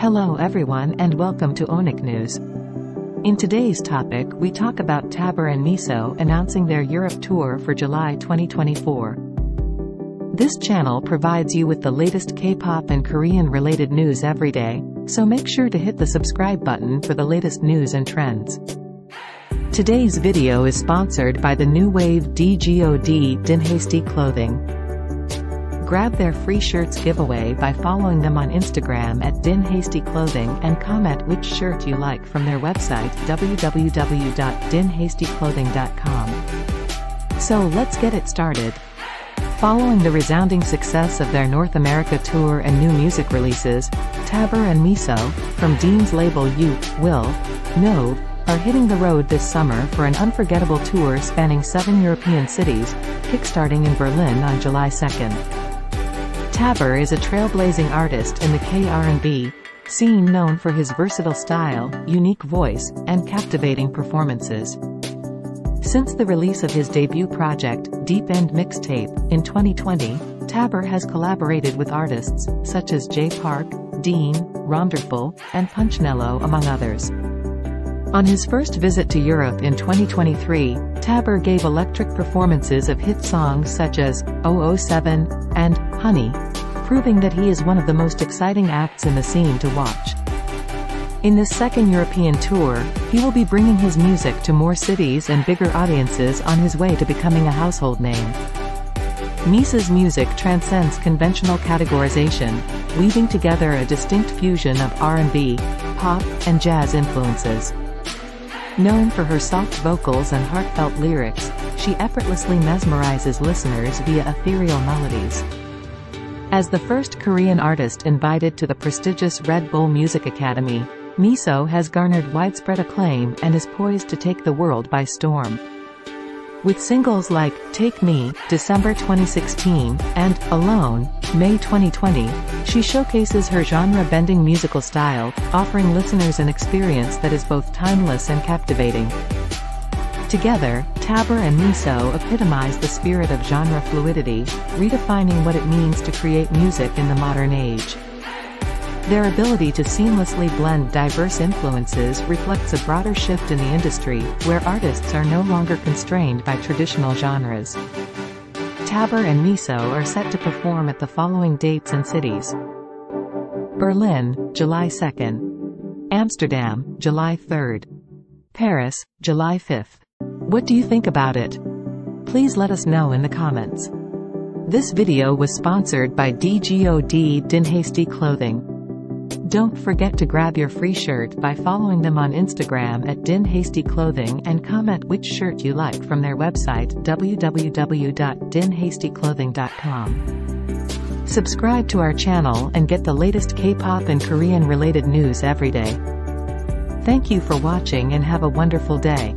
Hello everyone and welcome to OHNICKNEWS. In today's topic we talk about Tabber and Miso announcing their Europe tour for July 2024. This channel provides you with the latest K-pop and Korean related news every day, so make sure to hit the subscribe button for the latest news and trends. Today's video is sponsored by the new wave DGOD Dinhasty Clothing. Grab their free shirts giveaway by following them on Instagram at Dinhasty Clothing and comment which shirt you like from their website www.dinhastyclothing.com. So let's get it started. Following the resounding success of their North America tour and new music releases, Tabber and Miso, from Dean's label You, Will, No, are hitting the road this summer for an unforgettable tour spanning 7 European cities, kickstarting in Berlin on July 2nd. Tabber is a trailblazing artist in the K-R&B scene, known for his versatile style, unique voice, and captivating performances. Since the release of his debut project, Deep End Mixtape, in 2020, Tabber has collaborated with artists such as Jay Park, Dean, Ronderful, and Punchnello, among others. On his first visit to Europe in 2023, Tabber gave electric performances of hit songs such as 007 and Honey, proving that he is one of the most exciting acts in the scene to watch. In this second European tour, he will be bringing his music to more cities and bigger audiences on his way to becoming a household name. Miso's music transcends conventional categorization, weaving together a distinct fusion of R&B, pop, and jazz influences. Known for her soft vocals and heartfelt lyrics, she effortlessly mesmerizes listeners via ethereal melodies. As the first Korean artist invited to the prestigious Red Bull Music Academy, Miso has garnered widespread acclaim and is poised to take the world by storm. With singles like Take Me, December 2016, and Alone, May 2020, she showcases her genre-bending musical style, offering listeners an experience that is both timeless and captivating. Together, Tabber and Miso epitomize the spirit of genre fluidity, redefining what it means to create music in the modern age. Their ability to seamlessly blend diverse influences reflects a broader shift in the industry, where artists are no longer constrained by traditional genres. Tabber and Miso are set to perform at the following dates and cities: Berlin, July 2nd. Amsterdam, July 3rd. Paris, July 5th. What do you think about it? Please let us know in the comments. This video was sponsored by DGOD Dinhasty Clothing. Don't forget to grab your free shirt by following them on Instagram at Dinhasty Clothing and comment which shirt you like from their website www.dinhastyclothing.com. Subscribe to our channel and get the latest K-pop and Korean related news every day. Thank you for watching and have a wonderful day.